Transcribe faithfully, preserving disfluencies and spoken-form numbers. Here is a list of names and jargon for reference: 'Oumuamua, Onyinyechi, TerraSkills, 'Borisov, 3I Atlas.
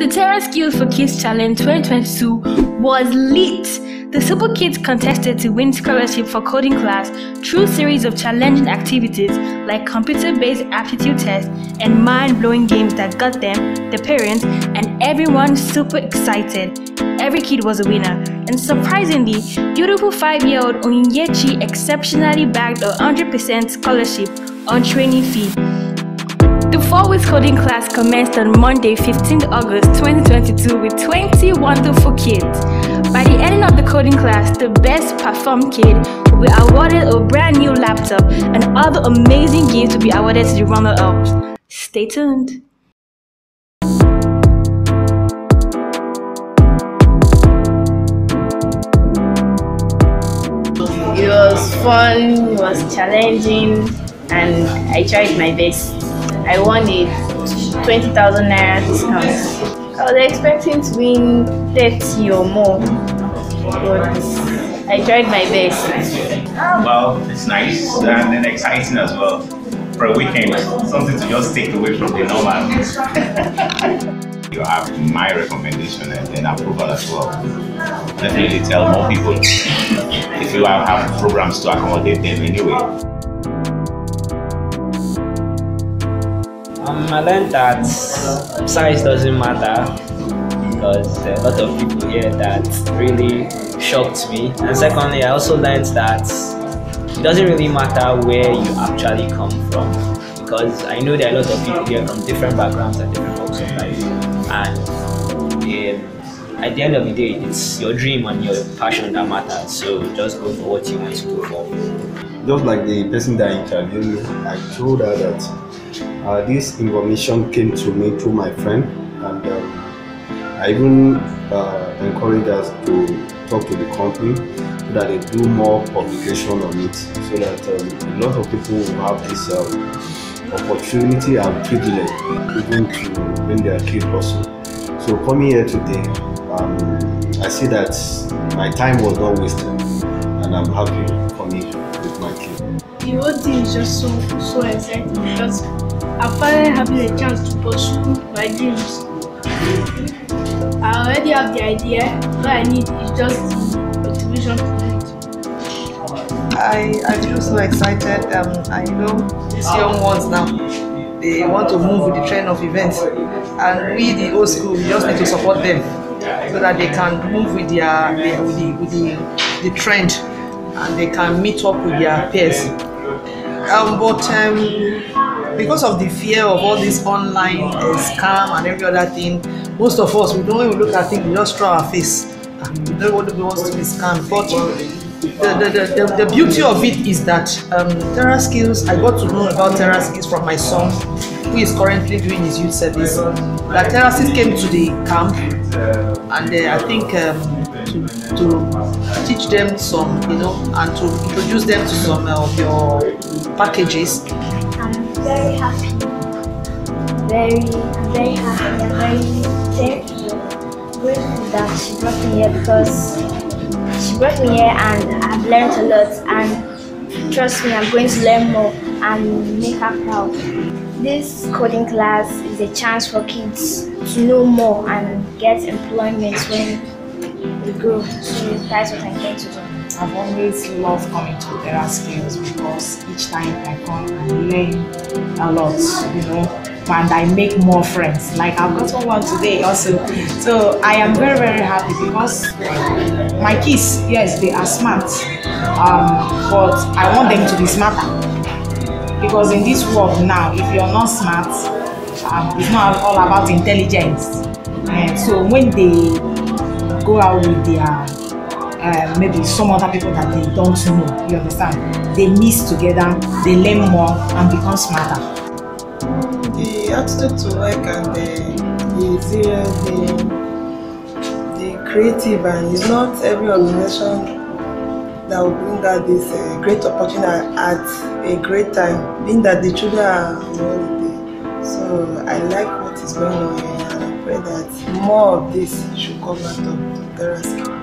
The TerraSkills for Kids Challenge twenty twenty-two was lit! The Super Kids contested to win scholarship for coding class through series of challenging activities like computer-based aptitude tests and mind-blowing games that got them, the parents, and everyone super excited. Every kid was a winner, and surprisingly, beautiful five-year-old Onyinyechi exceptionally bagged a one hundred percent scholarship on training fee. The four-week coding class commenced on Monday, fifteenth August twenty twenty-two with twenty wonderful kids. By the ending of the coding class, the best performed kid will be awarded a brand new laptop, and other amazing gifts will be awarded to the runner-ups. Stay tuned! It was fun, it was challenging, and I tried my best. I won a twenty thousand naira discount. I was expecting to win thirty or more, but I tried my best. Well, it's nice and exciting as well for a weekend. Something to just take away from the normal. You have my recommendation and then approval as well. Definitely tell more people if you have programs to accommodate them anyway. Um, I learned that size doesn't matter because a lot of people here that really shocked me. And secondly, I also learned that it doesn't really matter where you actually come from, because I know there are a lot of people here from different backgrounds and different walks of life. And they, at the end of the day, it's your dream and your passion that matters. So just go for what you want to go for. Just like the person that I interviewed, I told her that Uh, this information came to me through my friend, and um, I even uh, encouraged us to talk to the company so that they do more publication on it, so that um, a lot of people will have this um, opportunity and privilege even to bring their kids also. So coming here today, um, I see that my time was not wasted, and I'm happy for me with my kids. The whole thing is just so, so exciting because I'm finally having a chance to pursue my dreams. I already have the idea, all I need is just the motivation to do it. I, I feel so excited. Um, I know these young ones now, they want to move with the trend of events, and we, the old school, we just need to support them so that they can move with, their, their, with, the, with the, the trend, and they can meet up with their peers. Um, but um, Because of the fear of all this online uh, scam and every other thing, most of us, we don't even look at things, we just throw our face. We don't want to be wants to be scammed. But the, the, the, the, the beauty of it is that um, TerraSkills, I got to know about TerraSkills from my son, who is currently doing his youth service. That TerraSkills came to the camp, and uh, I think um, to, to teach them some, you know, and to introduce them to some of your packages. Very happy. Very, I'm very happy. I'm very grateful that she brought me here, because she brought me here and I've learned a lot. And trust me, I'm going to learn more and make her proud. This coding class is a chance for kids to know more and get employment when they grow. So that's what I'm going to do. I've always loved coming to TerraSkills because each time I come and learn a lot, you know, and I make more friends. Like I've gotten one today also. So I am very, very happy because my kids, yes, they are smart, um, but I want them to be smarter. Because in this world now, if you're not smart, um, it's not all about intelligence. And so when they go out with their Uh, maybe some other people that they don't know, you understand? They mix together, they learn more and become smarter. Mm, the attitude to work and the serious, the, the, the creative, and it's not every organization that will bring out this uh, great opportunity at a great time, being that the children are on holiday. So I like what is going on here, and I pray that more of this should come out of TerraSkills.